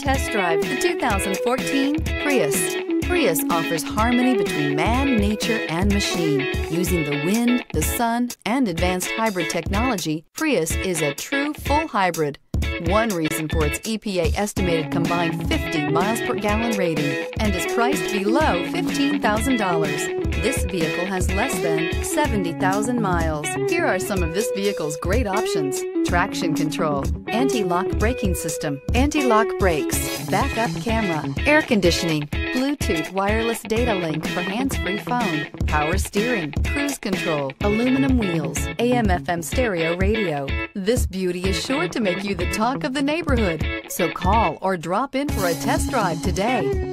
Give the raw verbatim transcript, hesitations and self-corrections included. test drive the two thousand fourteen Prius. Prius offers harmony between man, nature, and machine. Using the wind, the sun, and advanced hybrid technology, Prius is a true full hybrid. One reason for its E P A estimated combined fifty miles per gallon rating, and is priced below fifteen thousand dollars. This vehicle has less than seventy thousand miles. Here are some of this vehicle's great options: traction control, anti-lock braking system, anti-lock brakes, backup camera, air conditioning, Bluetooth wireless data link for hands-free phone, power steering, cruise control, aluminum wheels, A M F M stereo radio. This beauty is sure to make you the talk of the neighborhood, so call or drop in for a test drive today.